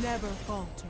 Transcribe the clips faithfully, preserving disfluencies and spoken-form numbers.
Never falter.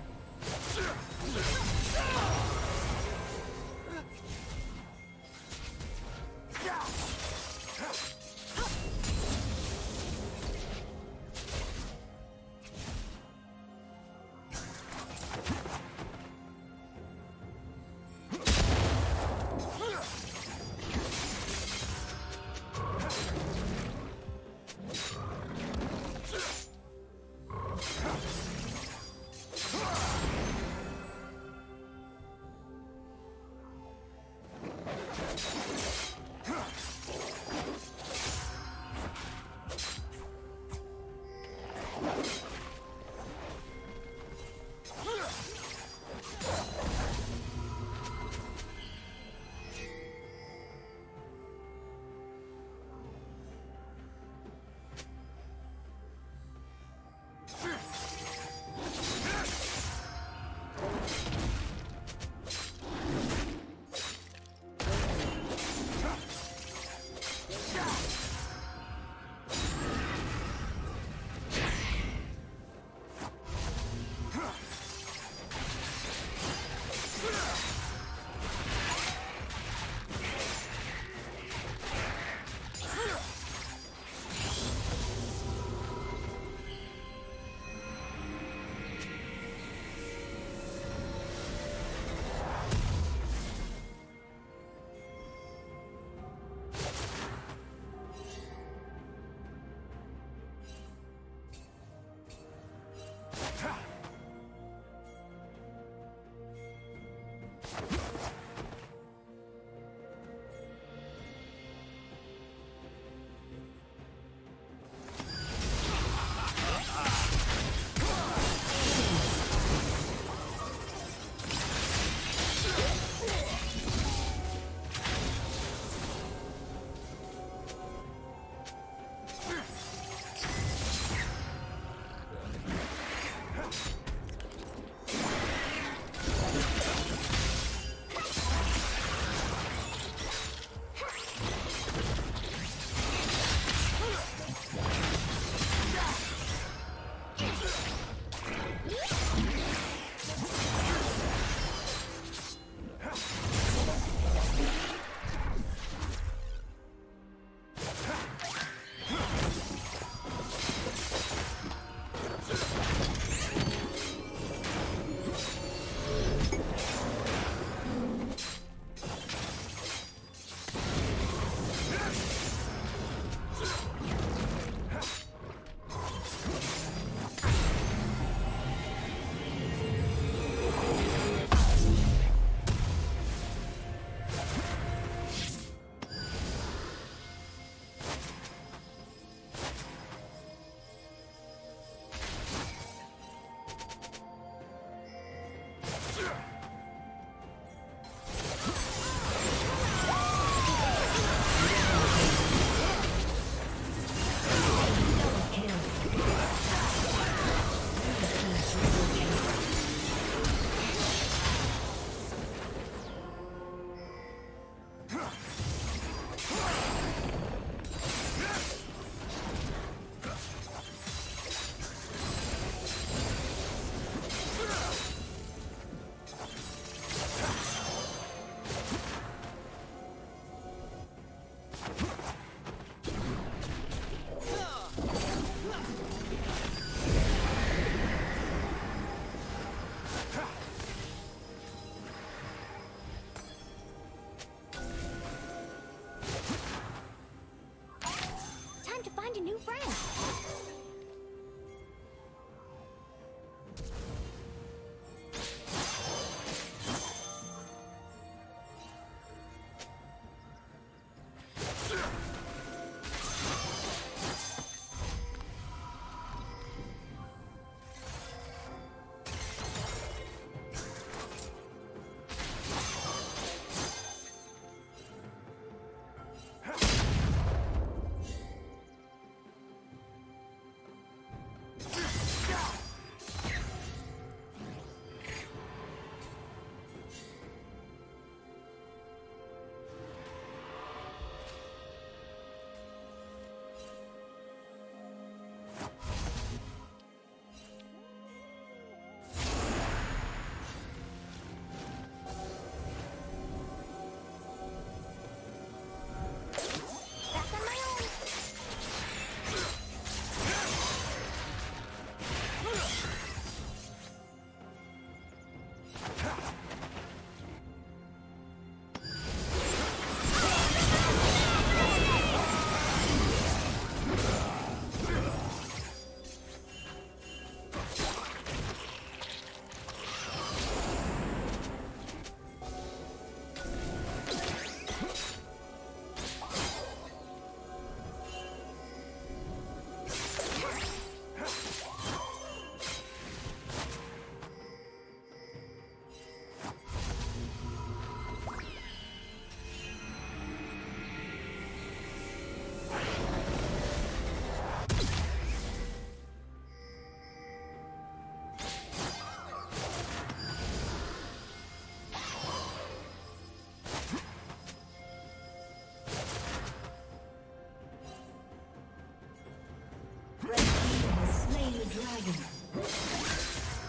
slay the dragon.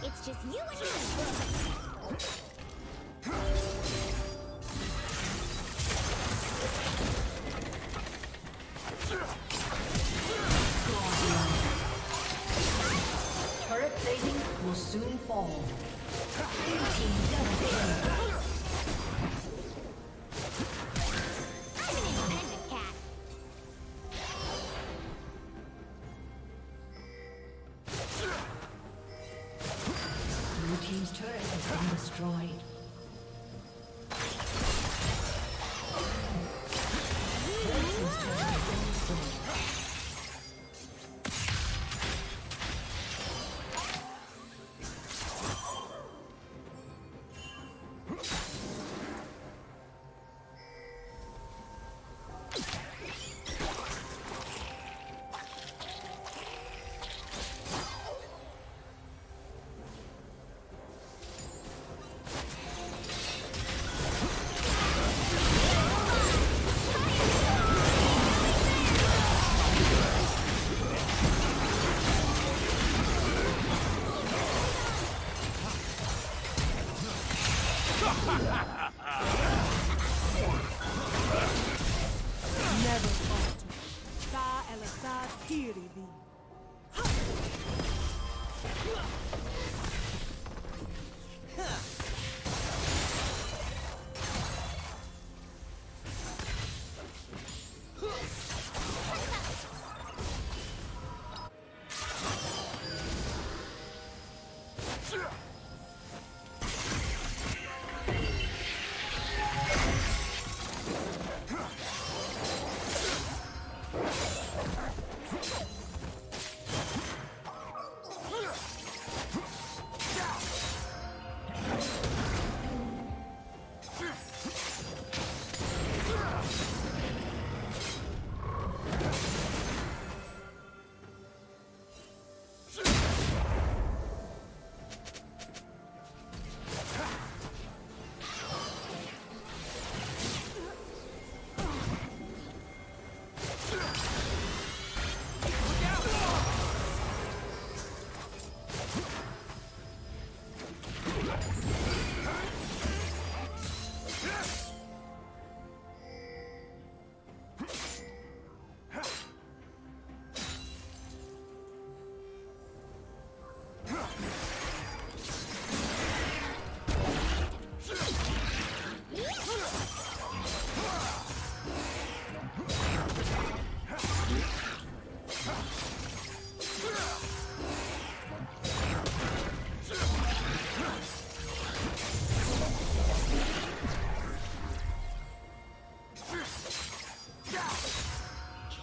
It's just you and your book. Turret plating will soon fall. Blue team double kill. I'm an independent cat. Blue team's turret has been destroyed.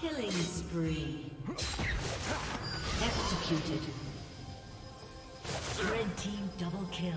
Killing spree. Executed. Red team double kill.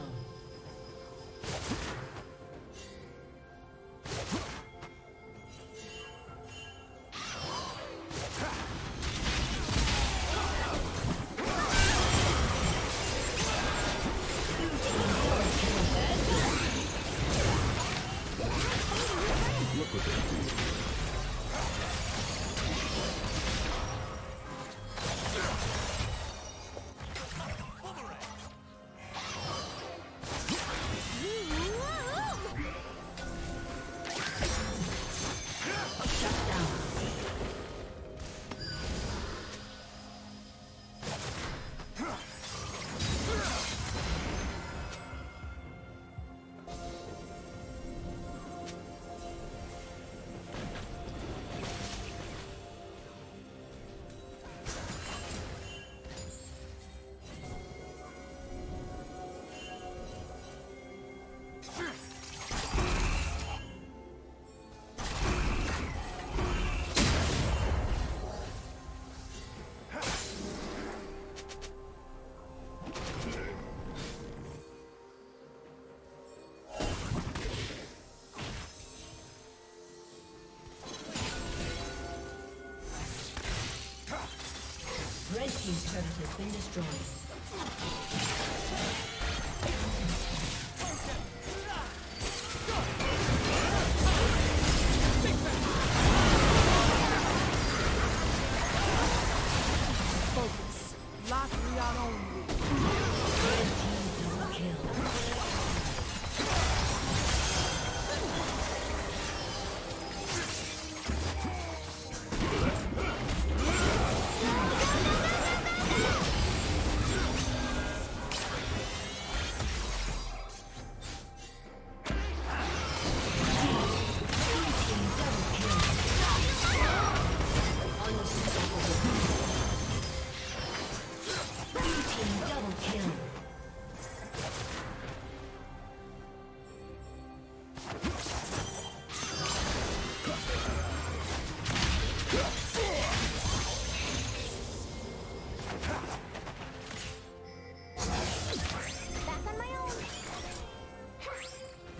His turret has been destroyed. Lottery only.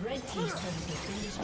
Red team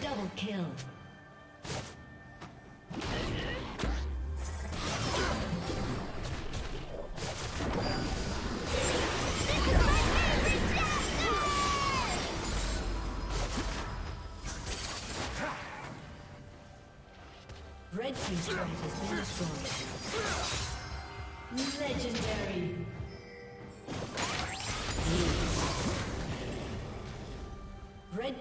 double kill. Red team's turret has been destroyed. Legendary. Red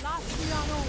Last we are known.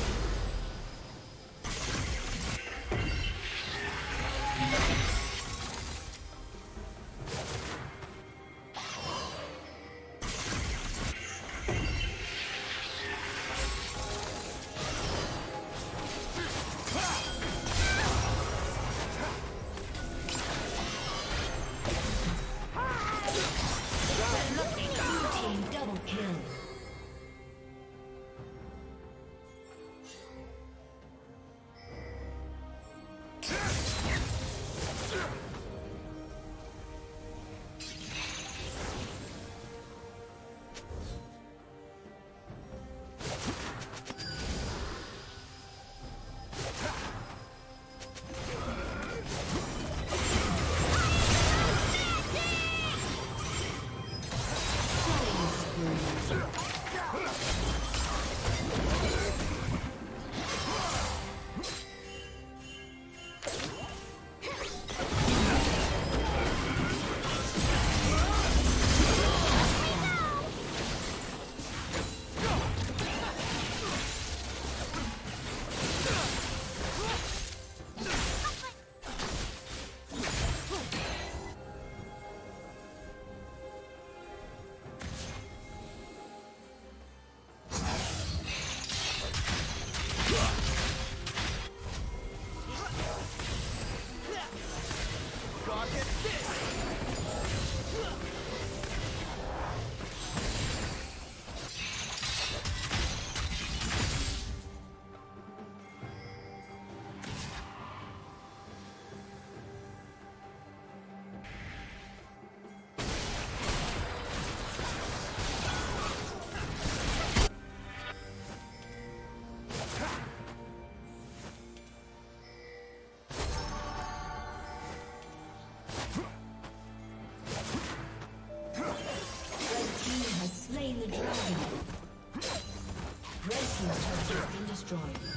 team's turret has been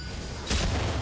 destroyed.